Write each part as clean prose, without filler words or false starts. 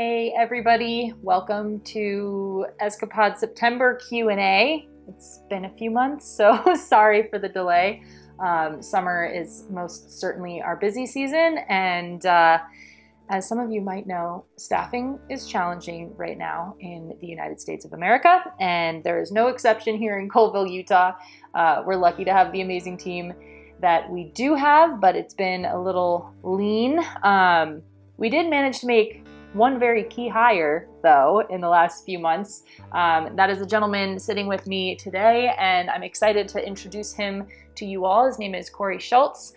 Hey everybody, welcome to Escapod September Q&A. It's been a few months, so sorry for the delay. Summer is most certainly our busy season, and as some of you might know, staffing is challenging right now in the United States of America, and there is no exception here in Colville, Utah. We're lucky to have the amazing team that we do have, but it's been a little lean. We did manage to make one very key hire, though, in the last few months. That is the gentleman sitting with me today, and I'm excited to introduce him to you all. His name is Corey Schultz.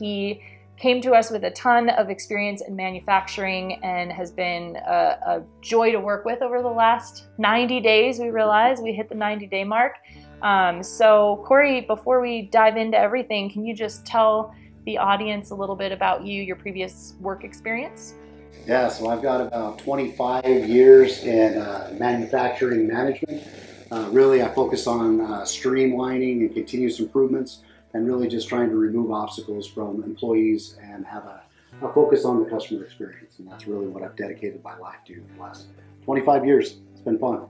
He came to us with a ton of experience in manufacturing and has been a joy to work with over the last 90 days. We realized we hit the 90-day mark. So Corey, before we dive into everything, can you just tell the audience a little bit about you, your previous work experience? Yeah, so I've got about 25 years in manufacturing management. Really, I focus on streamlining and continuous improvements and really just trying to remove obstacles from employees and have a focus on the customer experience. And that's really what I've dedicated my life to in the last 25 years. It's been fun.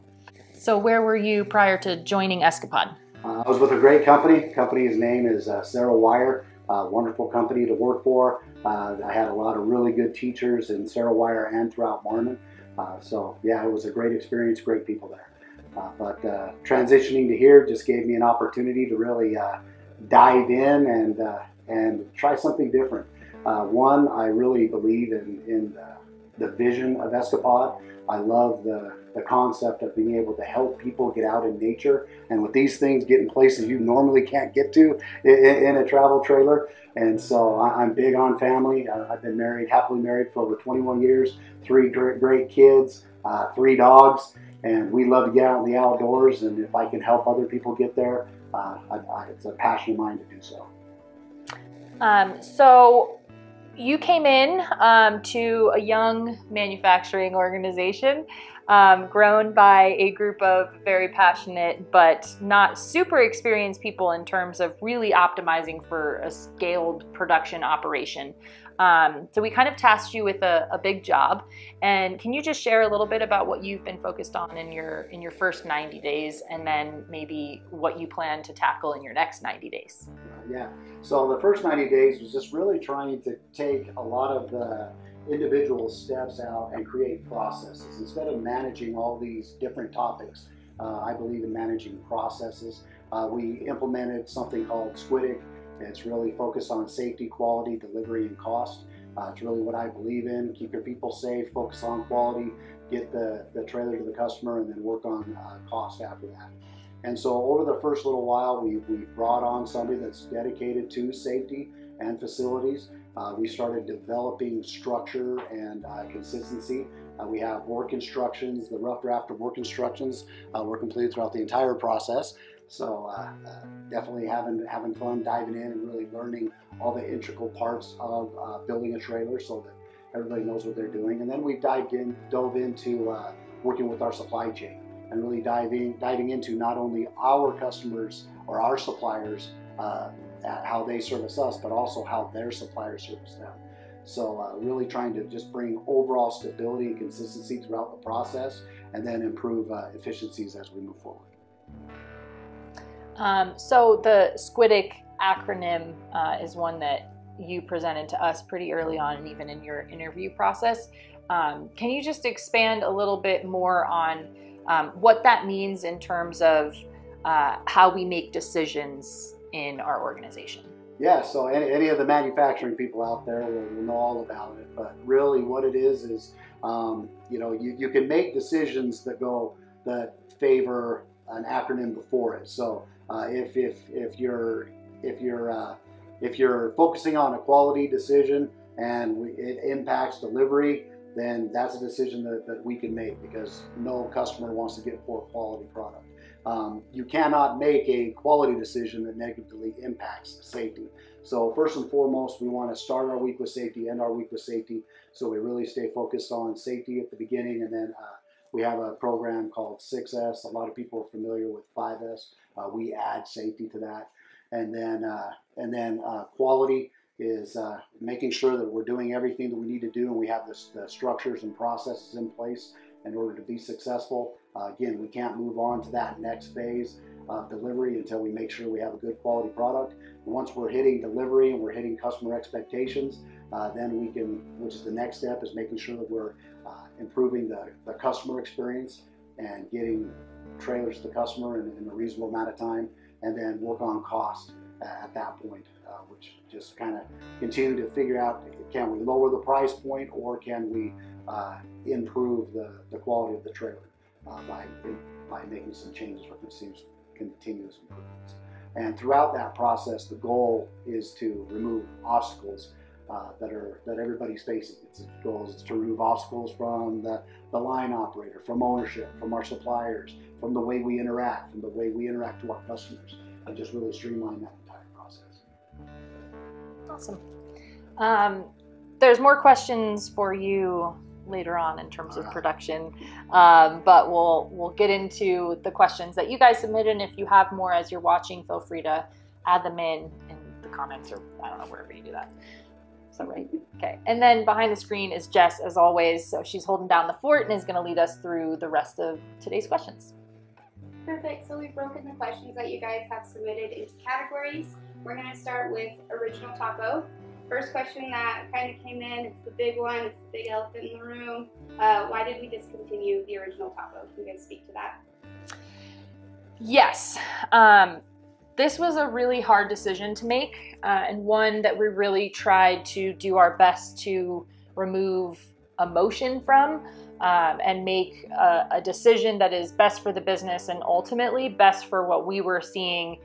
So where were you prior to joining Escapod? I was with a great company. The company's name is Cerrowire. Wonderful company to work for. I had a lot of really good teachers in Cerrowire and throughout Marmon. So yeah, it was a great experience, great people there. But transitioning to here just gave me an opportunity to really dive in and try something different. One, I really believe in the vision of Escapod. I love the concept of being able to help people get out in nature, and with these things, get in places you normally can't get to in a travel trailer. And so I'm big on family. I've been married, happily married for over 21 years, three great kids, three dogs, and we love to get out in the outdoors, and if I can help other people get there, it's a passion of mine to do so. So you came in to a young manufacturing organization grown by a group of very passionate but not super experienced people in terms of really optimizing for a scaled production operation. So we kind of tasked you with a big job. And can you just share a little bit about what you've been focused on in your first 90 days, and then maybe what you plan to tackle in your next 90 days? Yeah, so the first 90 days was just really trying to take a lot of the individual steps out and create processes. Instead of managing all these different topics, I believe in managing processes. We implemented something called SQDC. It's really focused on safety, quality, delivery, and cost. It's really what I believe in. Keep your people safe, focus on quality, get the trailer to the customer, and then work on cost after that. And so over the first little while, we brought on somebody that's dedicated to safety and facilities. We started developing structure and consistency. We have work instructions, the rough draft of work instructions were completed throughout the entire process. So definitely having fun, diving in and really learning all the integral parts of building a trailer so that everybody knows what they're doing. And then we dove into working with our supply chain and really diving into not only our customers or our suppliers, how they service us, but also how their suppliers service them. So really trying to just bring overall stability and consistency throughout the process, and then improve efficiencies as we move forward. So the SQDC acronym is one that you presented to us pretty early on, and even in your interview process. Can you just expand a little bit more on what that means in terms of how we make decisions in our organization? Yeah, so any of the manufacturing people out there will know all about it, but really what it is you know, you can make decisions that favor an acronym before it. So if you're focusing on a quality decision and it impacts delivery, then that's a decision that we can make, because no customer wants to get poor quality product. You cannot make a quality decision that negatively impacts safety. So first and foremost, we want to start our week with safety, end our week with safety. So we really stay focused on safety at the beginning, and then we have a program called 6S. A lot of people are familiar with 5S. We add safety to that, and then quality is making sure that we're doing everything that we need to do and we have the structures and processes in place in order to be successful. Again, we can't move on to that next phase of delivery until we make sure we have a good quality product. And once we're hitting delivery and we're hitting customer expectations, then we can, which is the next step, is making sure that we're improving the customer experience and getting trailers to the customer in a reasonable amount of time, and then work on cost at that point, which just kind of continue to figure out, can we lower the price point or can we improve the quality of the trailer by making some changes for continuous improvements. And throughout that process, the goal is to remove obstacles that everybody's facing. It's the goal is to remove obstacles from the line operator, from ownership, from our suppliers, from the way we interact, to our customers, and just really streamline that entire process. Awesome. There's more questions for you later on in terms of production, but we'll get into the questions that you guys submitted, and if you have more as you're watching, feel free to add them in the comments, or I don't know, wherever you do that. So right, okay. And then behind the screen is Jess, as always. So she's holding down the fort and is going to lead us through the rest of today's questions. Perfect. So we've broken the questions that you guys have submitted into categories. We're going to start with Original Taco. First question that kind of came in, it's the big one, it's the big elephant in the room. Why did we discontinue the Original Taco? Can you guys speak to that? Yes. This was a really hard decision to make, and one that we really tried to do our best to remove emotion from, and make a decision that is best for the business and ultimately best for what we were seeing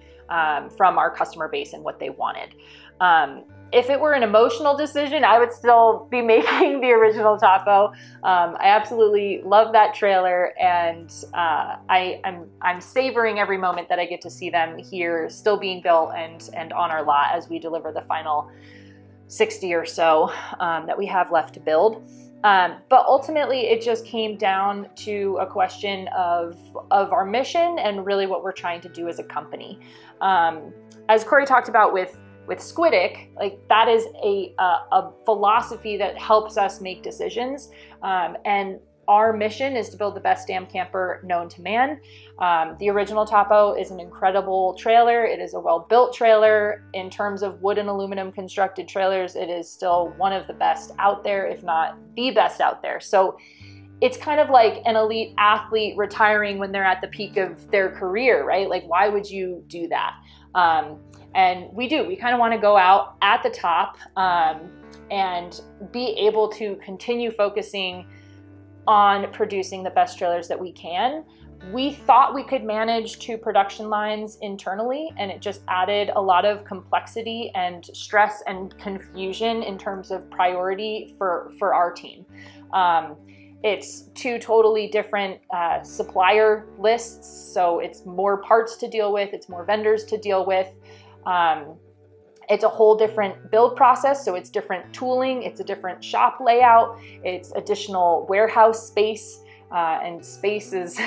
from our customer base and what they wanted. If it were an emotional decision, I would still be making the Original Taco. I absolutely love that trailer, and I'm savoring every moment that I get to see them here, still being built and on our lot as we deliver the final 60 or so that we have left to build. But ultimately, it just came down to a question of our mission and really what we're trying to do as a company. As Corey talked about with Squidic, like that is a philosophy that helps us make decisions. And our mission is to build the best damn camper known to man. The Original Topo is an incredible trailer. It is a well-built trailer. In terms of wood and aluminum constructed trailers, it is still one of the best out there, if not the best out there. So it's kind of like an elite athlete retiring when they're at the peak of their career, right? Like, why would you do that? And we do, we kind of want to go out at the top and be able to continue focusing on producing the best trailers that we can. We thought we could manage two production lines internally, and it just added a lot of complexity and stress and confusion in terms of priority for our team. It's two totally different supplier lists, so it's more parts to deal with, it's more vendors to deal with. It's a whole different build process, so it's different tooling, it's a different shop layout, it's additional warehouse space, and space is,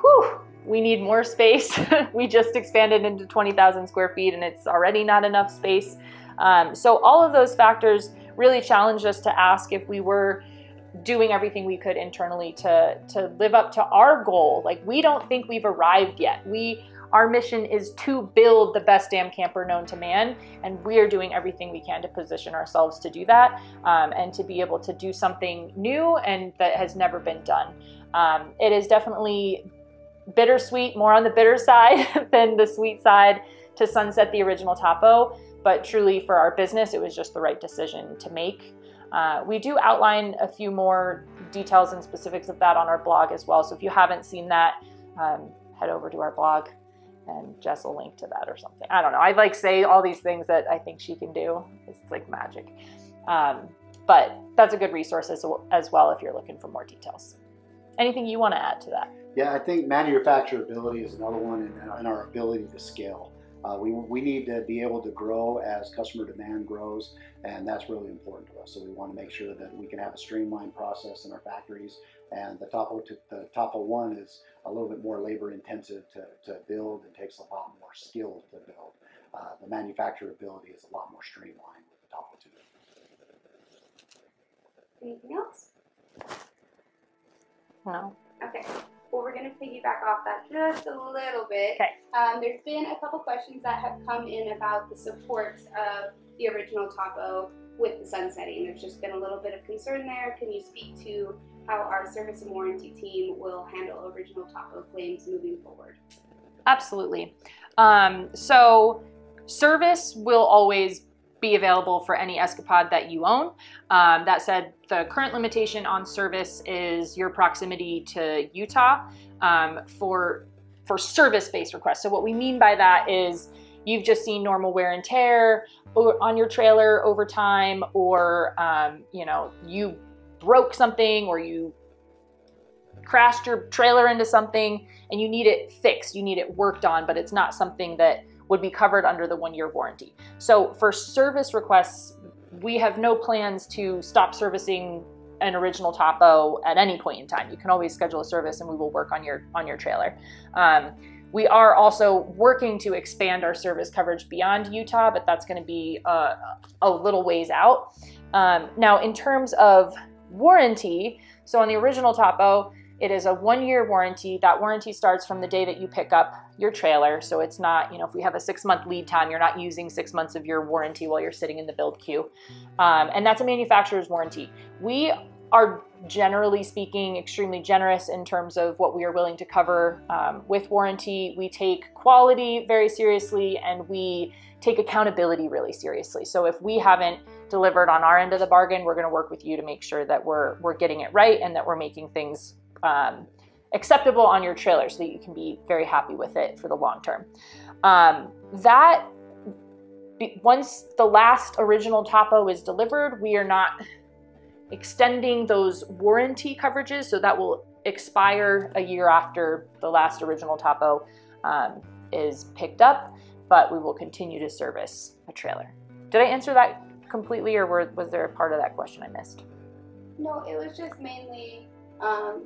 whew, we need more space. We just expanded into 20,000 square feet and it's already not enough space. So all of those factors really challenged us to ask if we were doing everything we could internally to live up to our goal. Like, we don't think we've arrived yet. Our mission is to build the best damn camper known to man, and we are doing everything we can to position ourselves to do that, and to be able to do something new and that has never been done. It is definitely bittersweet, more on the bitter side than the sweet side, to sunset the Original Topo, but truly for our business, it was just the right decision to make. We do outline a few more details and specifics of that on our blog as well, so if you haven't seen that, head over to our blog. And Jess will link to that or something. I don't know. I like say all these things that I think she can do. It's like magic. But that's a good resource as well if you're looking for more details. Anything you want to add to that? Yeah, I think manufacturability is another one, and our ability to scale. We need to be able to grow as customer demand grows, and that's really important to us. So we want to make sure that we can have a streamlined process in our factories, and the Topo 1 is a little bit more labor intensive to build and takes a lot more skill to build. The manufacturability is a lot more streamlined. Anything else? No. Okay. Well, we're going to piggyback off that just a little bit. Okay. There's been a couple questions that have come in about the supports of the original Topo with the sun setting. There's just been a little bit of concern there. Can you speak to how our service and warranty team will handle original Topo claims moving forward? Absolutely. So service will always be available for any Escapod that you own. That said, the current limitation on service is your proximity to Utah for service-based requests. So what we mean by that is you've just seen normal wear and tear on your trailer over time, or you know, you broke something or you crashed your trailer into something and you need it fixed, you need it worked on, but it's not something that would be covered under the 1-year warranty. So for service requests, we have no plans to stop servicing an original Topo at any point in time. You can always schedule a service and we will work on your trailer. We are also working to expand our service coverage beyond Utah, but that's gonna be a little ways out. Now in terms of warranty, so on the original Topo, it is a 1-year warranty. That warranty starts from the day that you pick up your trailer. So it's not, you know, if we have a 6-month lead time, you're not using 6 months of your warranty while you're sitting in the build queue. And that's a manufacturer's warranty. We are, generally speaking, extremely generous in terms of what we are willing to cover with warranty. We take quality very seriously and we take accountability really seriously. So if we haven't delivered on our end of the bargain, we're gonna work with you to make sure that we're getting it right and that we're making things acceptable on your trailer so that you can be very happy with it for the long term. Once the last original Topo is delivered, we are not extending those warranty coverages, so that will expire a year after the last original Topo is picked up, but we will continue to service a trailer. Did I answer that completely, or was there a part of that question I missed? No, it was just mainly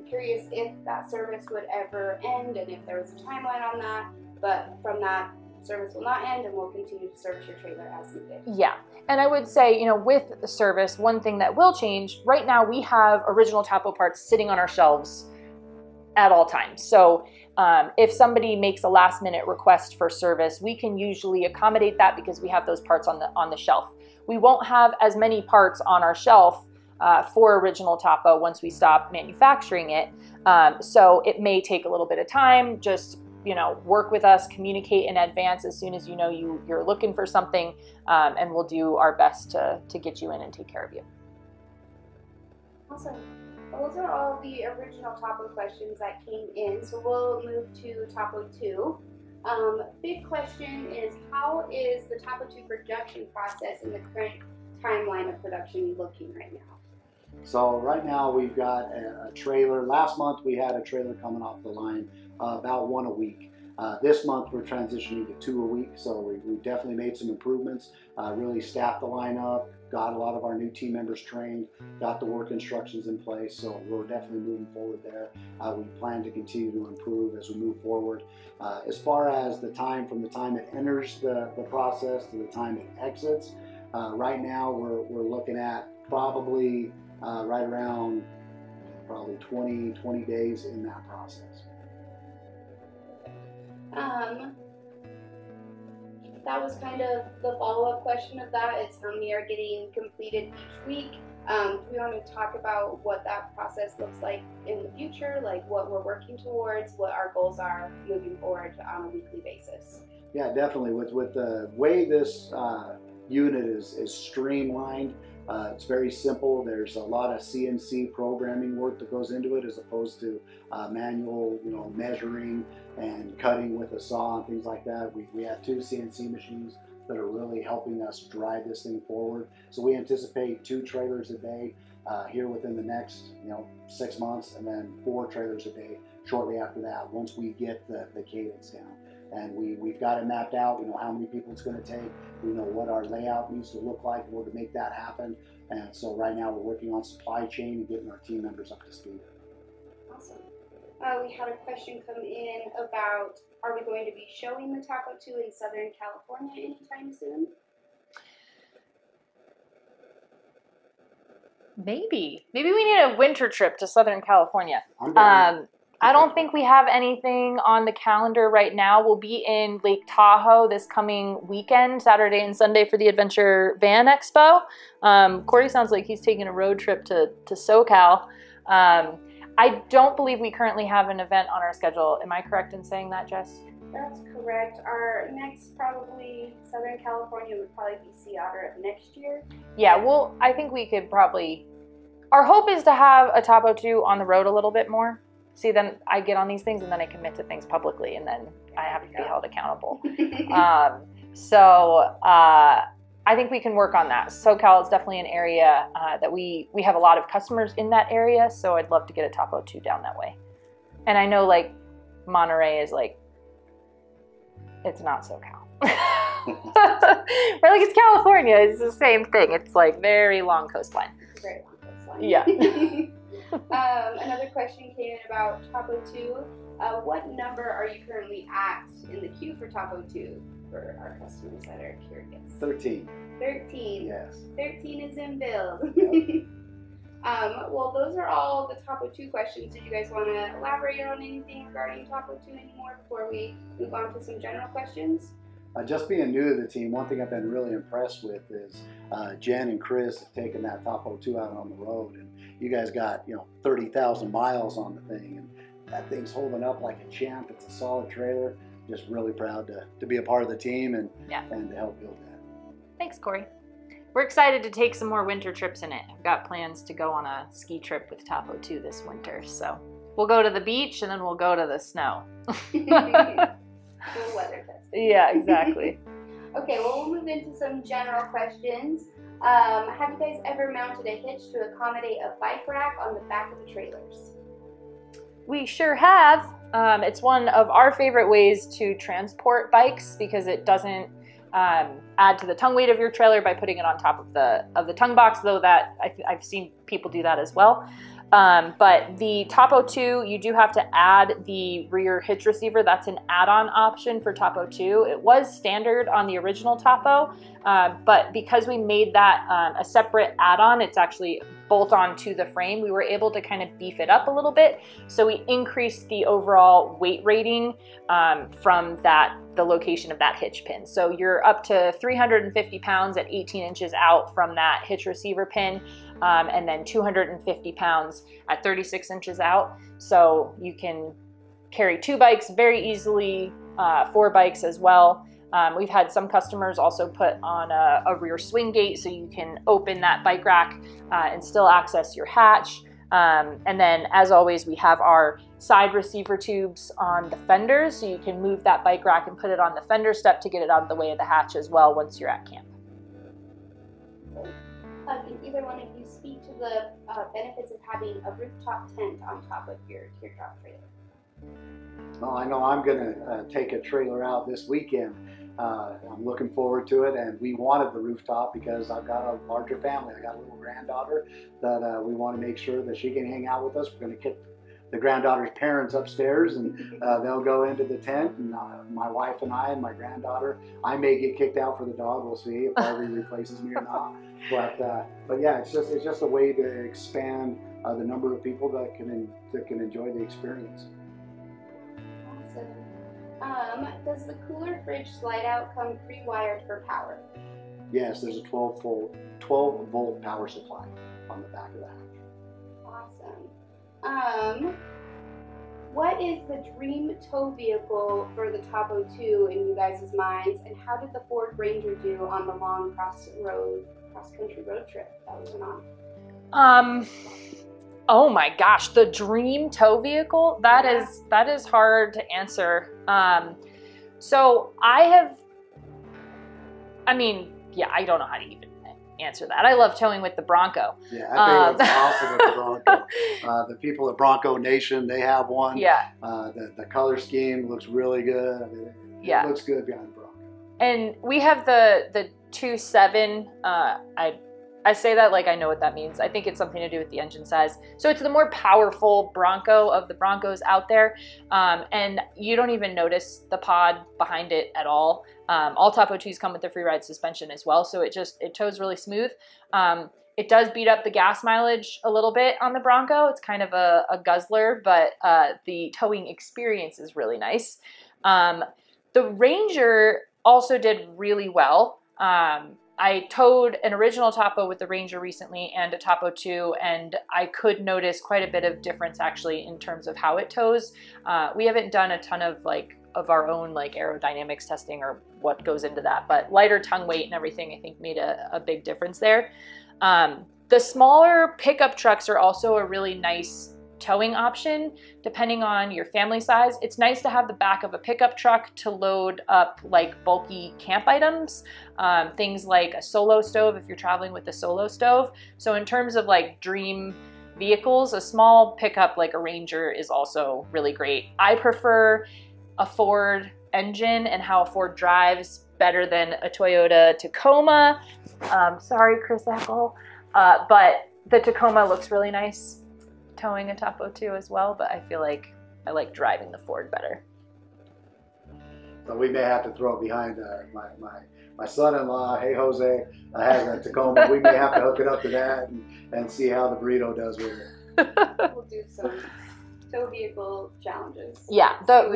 curious if that service would ever end and if there was a timeline on that, but from that, service will not end and we'll continue to service your trailer as needed. Yeah, and I would say, you know, with the service, one thing that will change, right now we have original Topo parts sitting on our shelves at all times. So if somebody makes a last minute request for service, we can usually accommodate that because we have those parts on the shelf. We won't have as many parts on our shelf for original Topo once we stop manufacturing it. So it may take a little bit of time. Just, you know, work with us, communicate in advance as soon as you know you're looking for something, and we'll do our best to get you in and take care of you. Awesome. Well, those are all the original Topo questions that came in, so we'll move to Topo2. Big question is, how is the Topo2 production process and the current timeline of production looking right now? So right now we've got a trailer. Last month we had a trailer coming off the line about one a week. This month we're transitioning to 2 a week, so we definitely made some improvements. Really staffed the line up, got a lot of our new team members trained, got the work instructions in place, so we're definitely moving forward there. We plan to continue to improve as we move forward. As far as the time from the time it enters the process to the time it exits, right now we're looking at probably right around probably 20 days in that process. That was kind of the follow-up question of that, is how many are getting completed each week. We want to talk about what that process looks like in the future, like what we're working towards, what our goals are moving forward on a weekly basis. Yeah, definitely. With the way this unit is streamlined, it's very simple. There's a lot of CNC programming work that goes into it as opposed to manual, you know, measuring and cutting with a saw and things like that. We have 2 CNC machines that are really helping us drive this thing forward. So we anticipate 2 trailers a day here within the next, you know, 6 months, and then 4 trailers a day shortly after that once we get the cadence down. And we've got it mapped out. We know how many people it's going to take. We know what our layout needs to look like in order to make that happen. And so right now we're working on supply chain and getting our team members up to speed. Awesome. We had a question come in about, are we going to be showing the Topo2 in Southern California anytime soon? Maybe. Maybe we need a winter trip to Southern California. I'm down. I don't think we have anything on the calendar right now. We'll be in Lake Tahoe this coming weekend, Saturday and Sunday, for the Adventure Van Expo. Corey sounds like he's taking a road trip to SoCal. I don't believe we currently have an event on our schedule. Am I correct in saying that, Jess? That's correct. Our next probably Southern California would probably be Sea Otter of next year. Yeah, well, I think we could probably... Our hope is to have a TOPO2 on the road a little bit more. See, then I get on these things and then I commit to things publicly and then I have to be held accountable. I think we can work on that. SoCal is definitely an area that we have a lot of customers in that area, so I'd love to get a TOPO2 down that way. And I know, like, Monterey is like, it's not SoCal. We're like, it's California, it's the same thing. It's like very long coastline. Very long coastline. Yeah. Another question came in about TOPO2. What number are you currently at in the queue for TOPO2 for our customers that are curious? 13. 13. Yes. 13 is in build. Yep. Well, those are all the TOPO2 questions. Did you guys want to elaborate on anything regarding TOPO2 anymore before we move on to some general questions? Just being new to the team, one thing I've been really impressed with is Jen and Chris have taken that TOPO2 out on the road, and you guys got, you know, 30,000 miles on the thing, and that thing's holding up like a champ. It's a solid trailer. Just really proud to be a part of the team and to help build that. Thanks, Corey. We're excited to take some more winter trips in it. I've got plans to go on a ski trip with TOPO2 this winter, so we'll go to the beach and then we'll go to the snow. Cool weather test. Yeah, exactly. Okay, well, we'll move into some general questions. Have you guys ever mounted a hitch to accommodate a bike rack on the back of the trailers? We sure have. It's one of our favorite ways to transport bikes because it doesn't add to the tongue weight of your trailer by putting it on top of the tongue box, though that I've seen people do that as well. But the TOPO2, you do have to add the rear hitch receiver. That's an add-on option for TOPO2. It was standard on the original TOPO, but because we made that a separate add-on, it's actually bolt on to the frame, we were able to kind of beef it up a little bit. So we increased the overall weight rating from the location of that hitch pin. So you're up to 350 pounds at 18 inches out from that hitch receiver pin. And then 250 pounds at 36 inches out. So you can carry two bikes very easily, four bikes as well. We've had some customers also put on a rear swing gate so you can open that bike rack and still access your hatch. And then, as always, we have our side receiver tubes on the fenders so you can move that bike rack and put it on the fender step to get it out of the way of the hatch as well once you're at camp. Can either one of you speak to the benefits of having a rooftop tent on top of your teardrop trailer? Well, I know I'm going to take a trailer out this weekend. I'm looking forward to it, and we wanted the rooftop because I've got a larger family. I got a little granddaughter that we want to make sure that she can hang out with us. We're going to kick the granddaughter's parents upstairs, and they'll go into the tent, and my wife and I and my granddaughter. I may get kicked out for the dog. We'll see if Harvey replaces me or not. But yeah, it's just a way to expand the number of people that can enjoy the experience. Awesome. Does the cooler fridge slide out come pre-wired for power? Yes, there's a 12-volt power supply on the back of the hatch. Awesome. What is the dream tow vehicle for the TOPO2 in you guys' minds, and how did the Ford Ranger do on the long cross-country road trip that we went on? Oh my gosh, the dream tow vehicle? That is hard to answer. So I don't know how to even answer that. I love towing with the Bronco. Yeah, I think it's awesome with the Bronco. The people at Bronco Nation, they have one. Yeah. The color scheme looks really good. I mean, it looks good behind the Bronco. And we have the 2.7. I I say that like I know what that means. I think it's something to do with the engine size. So it's the more powerful Bronco of the Broncos out there. And you don't even notice the pod behind it at all. All Topo2s come with the free ride suspension as well. So it tows really smooth. It does beat up the gas mileage a little bit on the Bronco. It's kind of a guzzler, but the towing experience is really nice. The Ranger also did really well. I towed an original Topo with the Ranger recently and a Topo2, and I could notice quite a bit of difference actually in terms of how it tows. We haven't done a ton of our own aerodynamics testing or what goes into that, but lighter tongue weight and everything I think made a big difference there. The smaller pickup trucks are also a really nice towing option depending on your family size. It's nice to have the back of a pickup truck to load up like bulky camp items, things like a solo stove if you're traveling with a solo stove. So in terms of like dream vehicles, a small pickup like a Ranger is also really great. I prefer a Ford engine and how a Ford drives better than a Toyota Tacoma. Sorry, Chris Eckel. But the Tacoma looks really nice towing a Topo2 as well, but I feel like I like driving the Ford better. So we may have to throw it behind my son-in-law. Hey, Jose, I have a Tacoma. We may have to hook it up to that and see how the burrito does with it. We'll do some tow vehicle challenges. Yeah, the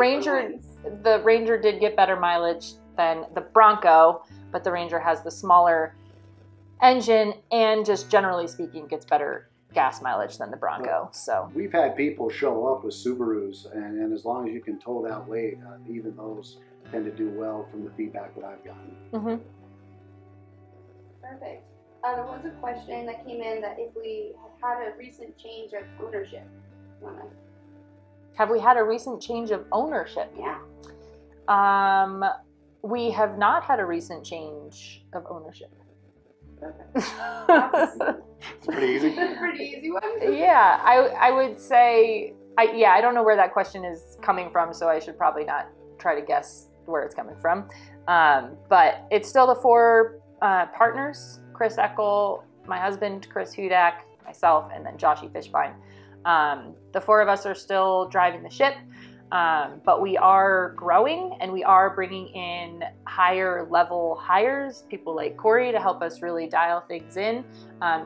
Ranger did get better mileage than the Bronco, but the Ranger has the smaller engine and just generally speaking gets better gas mileage than the Bronco. So we've had people show up with Subarus, and as long as you can tow that weight, even those tend to do well from the feedback that I've gotten. Mm-hmm. Perfect. There was a question that came in that if we had a recent change of ownership. Have we had a recent change of ownership? Yeah. We have not had a recent change of ownership. Okay. It's pretty easy. It's a pretty easy one. Yeah, I would say, I don't know where that question is coming from, so I should probably not try to guess where it's coming from. But it's still the four partners, Chris Eckel, my husband, Chris Hudak, myself, and then Joshie Fishbein. The four of us are still driving the ship, but we are growing and we are bringing in higher level hires, people like Corey to help us really dial things in.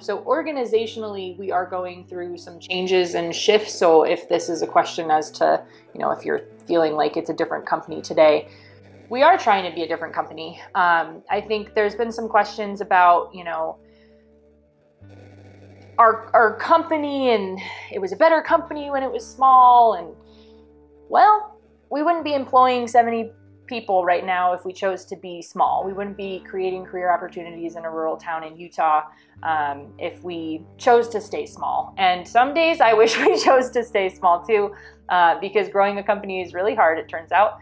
So organizationally, we are going through some changes and shifts. So if this is a question as to, you know, if you're feeling like it's a different company today, we are trying to be a different company. I think there's been some questions about, you know, our company, and it was a better company when it was small, and well, we wouldn't be employing 70 people right now if we chose to be small. We wouldn't be creating career opportunities in a rural town in Utah if we chose to stay small. And some days I wish we chose to stay small too, because growing a company is really hard, it turns out.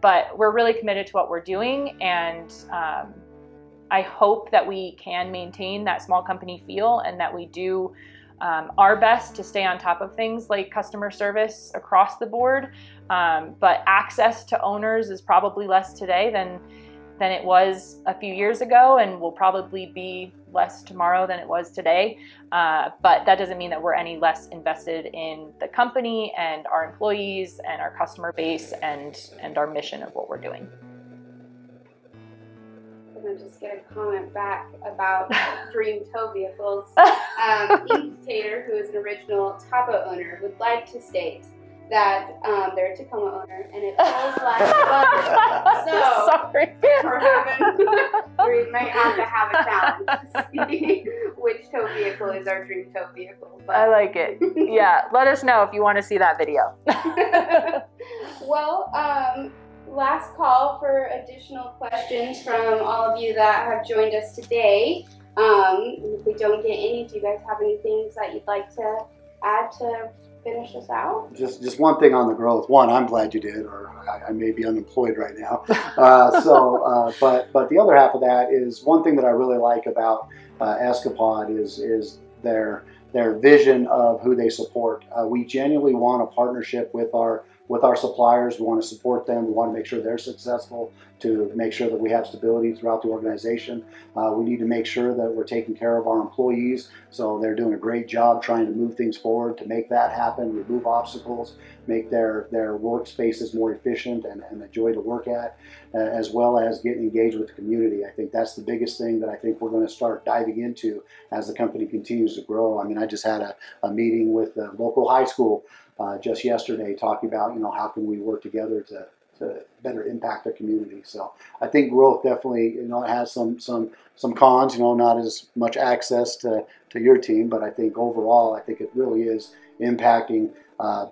But we're really committed to what we're doing, and I hope that we can maintain that small company feel and that we do our best to stay on top of things like customer service across the board. But access to owners is probably less today than it was a few years ago, and will probably be less tomorrow than it was today. But that doesn't mean that we're any less invested in the company and our employees and our customer base and our mission of what we're doing. And just get a comment back about dream tow vehicles. Eve Tater, who is an original Topo owner, would like to state that they're a Tacoma owner and it feels like fun. So sorry. We might have to have a challenge to see which tow vehicle is our dream tow vehicle. But I like it. Yeah, let us know if you want to see that video. Well, last call for additional questions from all of you that have joined us today. If we don't get any, do you guys have any things that you'd like to add to finish us out? Just one thing on the growth. One, I'm glad you did, or I may be unemployed right now. But the other half of that is one thing that I really like about Escapod is their vision of who they support. We genuinely want a partnership with our suppliers. We want to support them. We want to make sure they're successful. to make sure that we have stability throughout the organization. We need to make sure that we're taking care of our employees, so they're doing a great job trying to move things forward to make that happen, remove obstacles, make their workspaces more efficient and a joy to work at, as well as getting engaged with the community. I think that's the biggest thing that I think we're going to start diving into as the company continues to grow. I mean, I just had a meeting with the local high school just yesterday, talking about, you know, how can we work together to better impact the community. So I think growth definitely, you know, it has some cons, you know, not as much access to your team, but I think overall, I think it really is impacting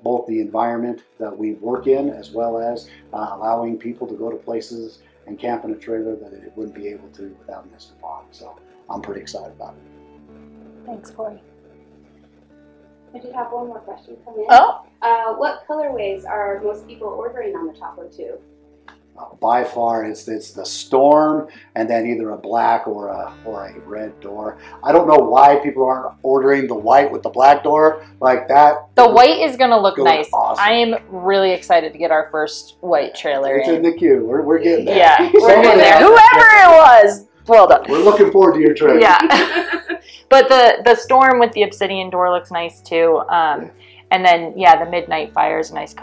both the environment that we work in, as well as allowing people to go to places and camp in a trailer that it wouldn't be able to without an Escapod. So I'm pretty excited about it. Thanks, Corey. I did have one more question come in. Oh. What colorways are most people ordering on the TOPO2? By far, it's the Storm, and then either a black or a red door. I don't know why people aren't ordering the white with the black door like that. The white is going to look nice. Awesome. I am really excited to get our first white trailer. It's in the queue. We're getting there. Yeah, we're getting there. Whoever it was, well done. We're looking forward to your trailer. Yeah. But the Storm with the obsidian door looks nice too. And then, yeah, the Midnight Fire is a nice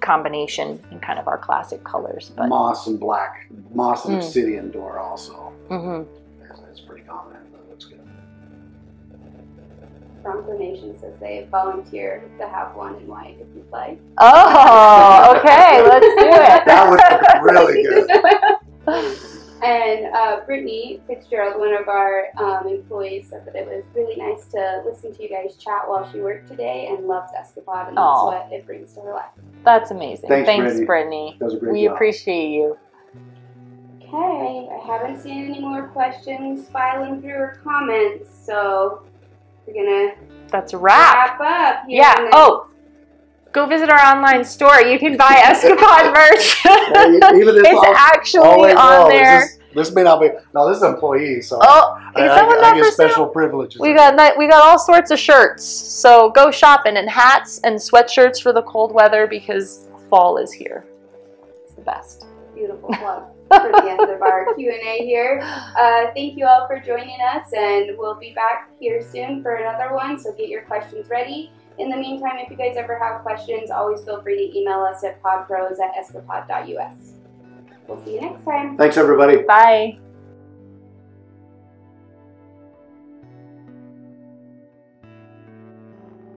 combination in kind of our classic colors. But moss and black. Moss and obsidian door also. Mm-hmm. That's pretty common. That looks good. Bronco Nation says they volunteered to have one in white if you'd like. Oh, okay. Let's do it. That would look really good. And Brittany Fitzgerald, one of our employees, said that it was really nice to listen to you guys chat while she worked today, and loves Escapod, and that's what it brings to her life. That's amazing. Thanks Brittany. That was a great job. We appreciate you. Okay, I haven't seen any more questions filing through or comments, so we're gonna wrap up here. Yeah. Oh. Go visit our online store. You can buy Escapod merch. It's actually on there. This may not be. No, this is employees. So I get special privileges. We got all sorts of shirts. So go shopping, and hats and sweatshirts for the cold weather, because fall is here. It's the best. Beautiful plug for the end of our Q&A here. Thank you all for joining us, and we'll be back here soon for another one. So get your questions ready. In the meantime, if you guys ever have questions, always feel free to email us at podpros@escapod.us. We'll see you next time. Thanks, everybody. Bye.